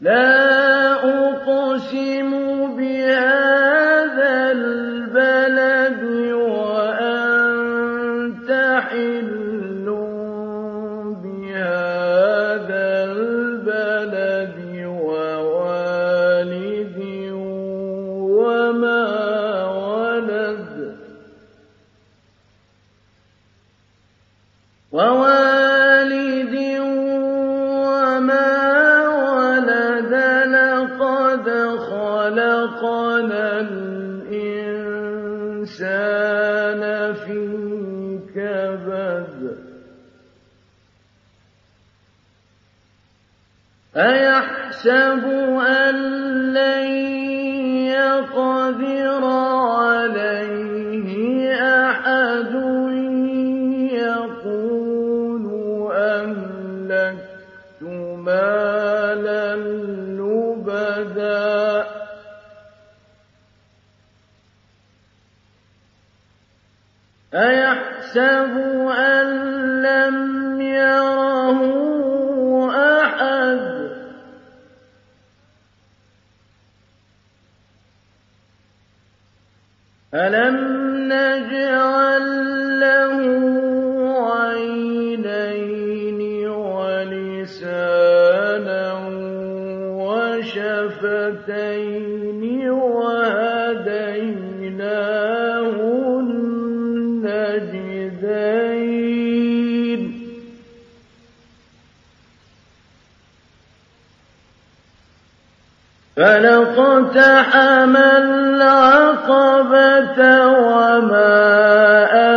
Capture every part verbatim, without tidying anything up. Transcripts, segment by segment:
لا أقسم بهذا البلد وأنت حل بهذا البلد ووالد وما ولد ووالد وما ولد لقد خلقنا الإنسان في كبد أيحسب أن لن يقدر عليه أحد مالا لبدا أيحسب أن لم يره أحد ألم نجعل له عينين ولسانا شفتين وهديناه النجدين فلاقتحم العقبة وما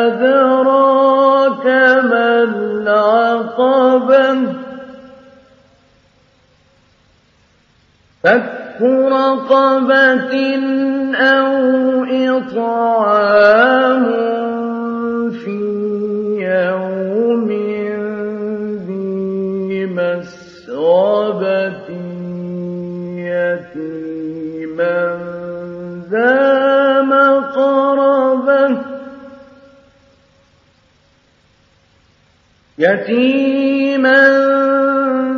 أدراك ما العقبة فك رقبة أو إطعام في يوم ذي مسغبة يتيما ذا مقربة يتيما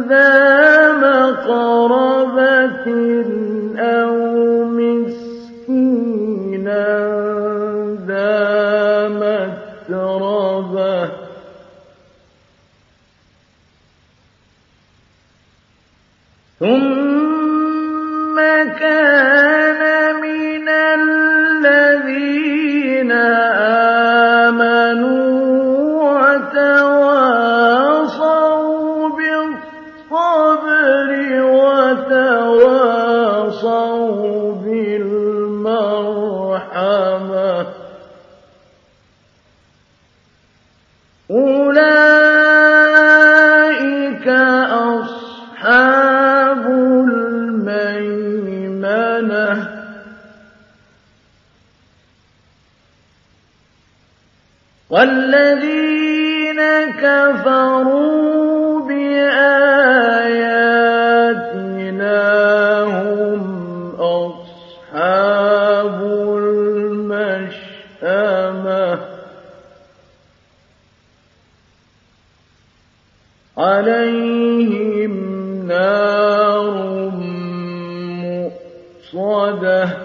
ذا مقربة أو مسكينا ذا متربة ثم كان من الذين آمنوا وتواصوا بالصبر وتواصوا بالمرحمة أولئك أصحاب الميمنة والذين كفروا بآياتنا أصحاب المشأمة عليهم نار مؤصدة.